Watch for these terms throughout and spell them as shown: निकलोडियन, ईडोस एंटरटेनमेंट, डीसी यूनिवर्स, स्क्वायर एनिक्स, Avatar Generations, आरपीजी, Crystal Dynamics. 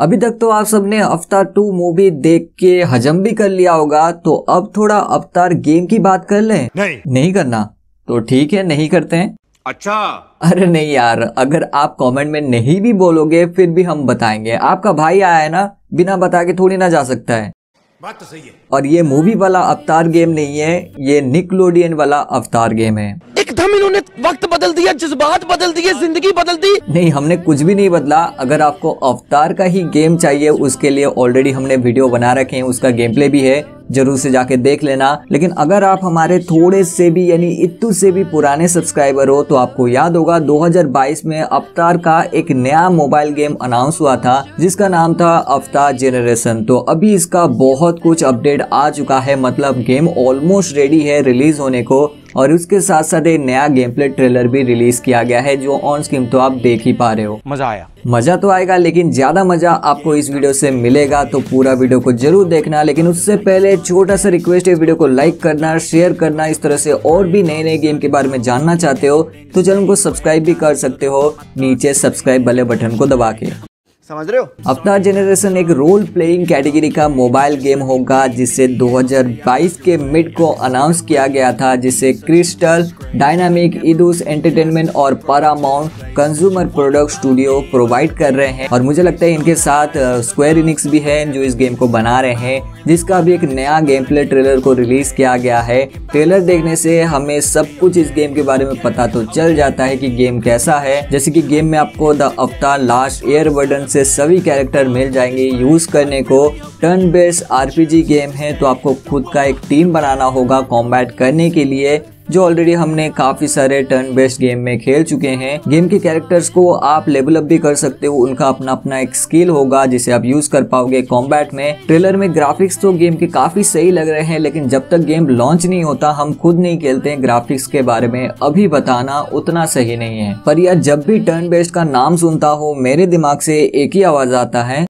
अभी तक तो आप सबने अवतार 2 मूवी देख के हजम भी कर लिया होगा, तो अब थोड़ा अवतार गेम की बात कर लें। नहीं करना तो ठीक है, नहीं करते हैं। अच्छा, अरे नहीं यार, अगर आप कमेंट में नहीं भी बोलोगे फिर भी हम बताएंगे। आपका भाई आया है ना, बिना बता के थोड़ी ना जा सकता है। बात तो सही है। और ये मूवी वाला अवतार गेम नहीं है, ये निकलोडियन वाला अवतार गेम है। एकदम इन्होंने वक्त बदल दिया, जज्बात बदल दिए, जिंदगी बदल दी। नहीं, हमने कुछ भी नहीं बदला। अगर आपको अवतार का ही गेम चाहिए, उसके लिए ऑलरेडी हमने वीडियो बना रखे हैं, उसका गेम प्ले भी है, जरूर से जाके देख लेना। लेकिन अगर आप हमारे थोड़े से भी यानी इत्तू से भी पुराने सब्सक्राइबर हो तो आपको याद होगा 2022 में अवतार का एक नया मोबाइल गेम अनाउंस हुआ था जिसका नाम था अवतार जेनरेशन। तो अभी इसका बहुत कुछ अपडेट आ चुका है, मतलब गेम ऑलमोस्ट रेडी है रिलीज होने को, और उसके साथ साथ एक नया गेम प्ले ट्रेलर भी रिलीज किया गया है जो ऑन स्क्रीन तो आप देख ही पा रहे हो। मजा आया, मजा तो आएगा, लेकिन ज्यादा मजा आपको इस वीडियो से मिलेगा, तो पूरा वीडियो को जरूर देखना। लेकिन उससे पहले छोटा सा रिक्वेस्ट है, वीडियो को लाइक करना, शेयर करना। इस तरह से और भी नए नए गेम के बारे में जानना चाहते हो तो चैनल को सब्सक्राइब भी कर सकते हो, नीचे सब्सक्राइब वाले बटन को दबा के, समझ रहे हो। अवतार जेनरेशन एक रोल प्लेइंग कैटेगरी का मोबाइल गेम होगा जिसे 2022 के मिड को अनाउंस किया गया था, जिसे क्रिस्टल डायनामिक, ईडोस एंटरटेनमेंट और Paramount consumer product studio provide कर रहे हैं। और मुझे लगता है इनके साथ स्क्वायर एनिक्स भी है जो इस गेम को बना रहे हैं, जिसका भी एक नया गेम प्ले ट्रेलर को रिलीज किया गया है। ट्रेलर देखने से हमें सब कुछ इस गेम के बारे में पता तो चल जाता है कि गेम कैसा है। जैसे कि गेम में आपको द अवतार लास्ट एयरबेंडर से सभी कैरेक्टर मिल जाएंगे यूज करने को। टर्न बेस्ड आरपीजी गेम है तो आपको खुद का एक टीम बनाना होगा कॉम्बैट करने के लिए, जो ऑलरेडी हमने काफी सारे टर्न बेस्ड गेम में खेल चुके हैं। गेम के कैरेक्टर्स को आप लेवल अप भी कर सकते हो, उनका अपना अपना एक स्किल होगा जिसे आप यूज कर पाओगे कॉम्बैट में। ट्रेलर में ग्राफिक्स तो गेम के काफी सही लग रहे हैं, लेकिन जब तक गेम लॉन्च नहीं होता, हम खुद नहीं खेलते हैं, ग्राफिक्स के बारे में अभी बताना उतना सही नहीं है। पर यार जब भी टर्न बेस्ड का नाम सुनता हूँ मेरे दिमाग से एक ही आवाज आता है,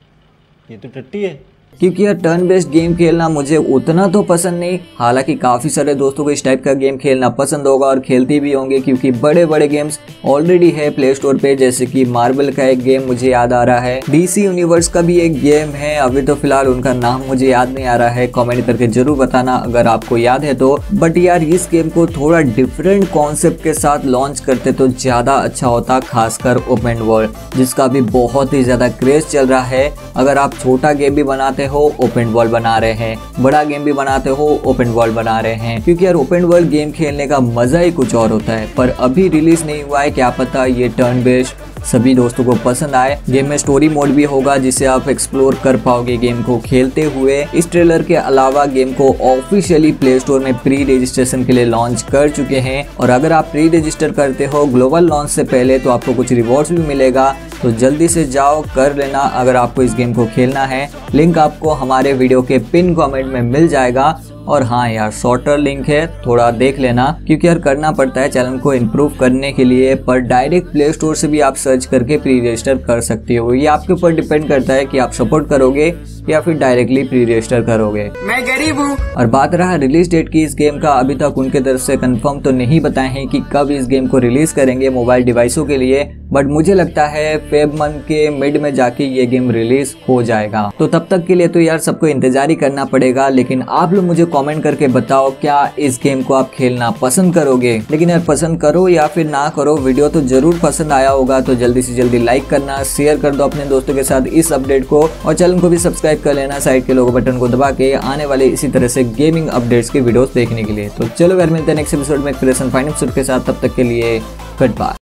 ये तो टट्टी है। क्योंकि यह टर्न बेस्ड गेम खेलना मुझे उतना तो पसंद नहीं, हालांकि काफ़ी सारे दोस्तों को इस टाइप का गेम खेलना पसंद होगा और खेलते भी होंगे, क्योंकि बड़े बड़े गेम्स ऑलरेडी है प्ले स्टोर पे, जैसे कि मार्वल का एक गेम मुझे याद आ रहा है, डीसी यूनिवर्स का भी एक गेम है, अभी तो फिलहाल उनका नाम मुझे याद नहीं आ रहा है, कमेंट करके जरूर बताना अगर आपको याद है तो। बट यार इस गेम को थोड़ा डिफरेंट कॉन्सेप्ट के साथ लॉन्च करते तो ज़्यादा अच्छा होता, खासकर ओपन वर्ल्ड जिसका भी बहुत ही ज़्यादा क्रेज चल रहा है। अगर आप छोटा गेम भी बनाते हो ओपन वर्ल्ड बना रहे हैं, बड़ा गेम भी बनाते हो ओपन वर्ल्ड बना रहे हैं, क्योंकि यार ओपन वर्ल्ड गेम खेलने का मजा ही कुछ और होता है। पर अभी रिलीज नहीं हुआ है, क्या पता ये टर्न बेस्ड सभी दोस्तों को पसंद आए। गेम में स्टोरी मोड भी होगा जिसे आप एक्सप्लोर कर पाओगे गेम को खेलते हुए। इस ट्रेलर के अलावा गेम को ऑफिशियली प्ले स्टोर में प्री रजिस्ट्रेशन के लिए लॉन्च कर चुके हैं, और अगर आप प्री रजिस्टर करते हो ग्लोबल लॉन्च से पहले तो आपको कुछ रिवॉर्ड्स भी मिलेगा, तो जल्दी से जाओ कर लेना अगर आपको इस गेम को खेलना है। लिंक आपको हमारे वीडियो के पिन कमेंट में मिल जाएगा। और हाँ यार, शॉर्टर लिंक है, थोड़ा देख लेना, क्योंकि यार करना पड़ता है चैनल को इम्प्रूव करने के लिए। पर डायरेक्ट प्ले स्टोर से भी आप सर्च करके प्री रजिस्टर कर सकते हो, ये आपके ऊपर डिपेंड करता है कि आप सपोर्ट करोगे या फिर डायरेक्टली प्री रजिस्टर करोगे। मैं गरीब हूँ। और बात रहा रिलीज डेट की इस गेम का, अभी तक उनके तरफ से कंफर्म तो नहीं बताए हैं कि कब इस गेम को रिलीज करेंगे मोबाइल डिवाइसों के लिए, बट मुझे लगता है फेब मंथ के मिड में जाके ये गेम रिलीज हो जाएगा। तो तब तक के लिए तो यार सबको इंतजार ही करना पड़ेगा। लेकिन आप लोग मुझे कमेंट करके बताओ क्या इस गेम को आप खेलना पसंद करोगे। लेकिन यार पसंद करो या फिर ना करो, वीडियो तो जरूर पसंद आया होगा, तो जल्दी से जल्दी लाइक करना, शेयर कर दो अपने दोस्तों के साथ इस अपडेट को, और चैनल को भी सब्सक्राइब कर लेना साइड के लोगो बटन को दबा के, आने वाले इसी तरह से गेमिंग अपडेट्स के वीडियोस देखने के लिए। तो चलो यार मिलते हैं नेक्स्ट एपिसोड में एक फाइन एपिसोड के साथ, तब तक के लिए गुड बाय।